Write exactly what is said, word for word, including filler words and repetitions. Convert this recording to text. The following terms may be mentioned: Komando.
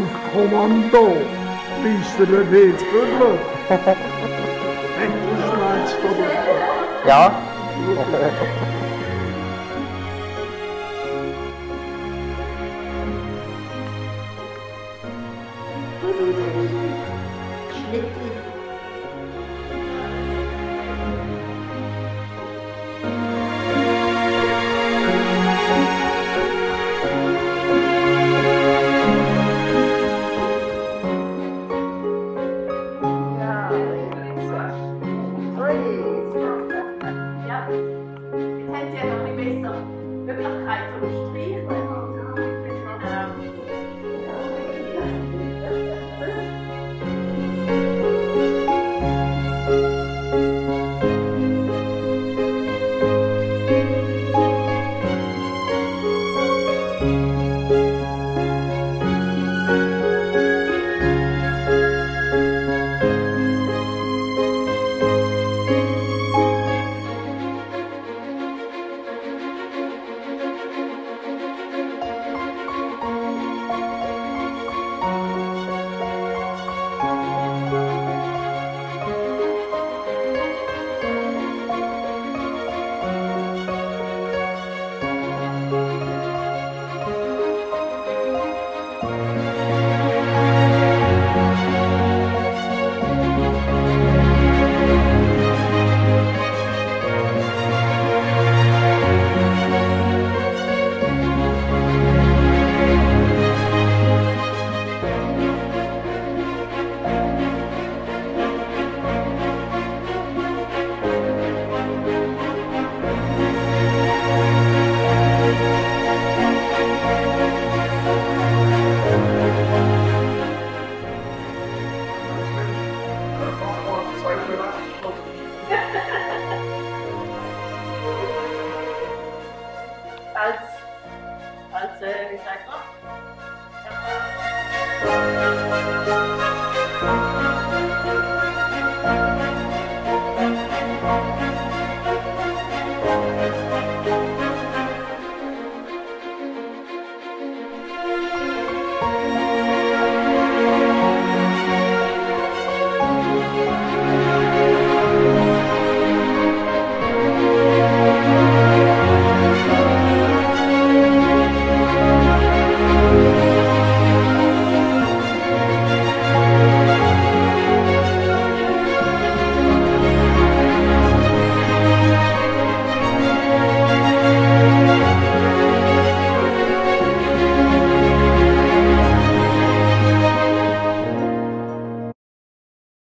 bedankt, Komando. Meester en heet Spudler. En de slaat Spudler. Ja. Recycler.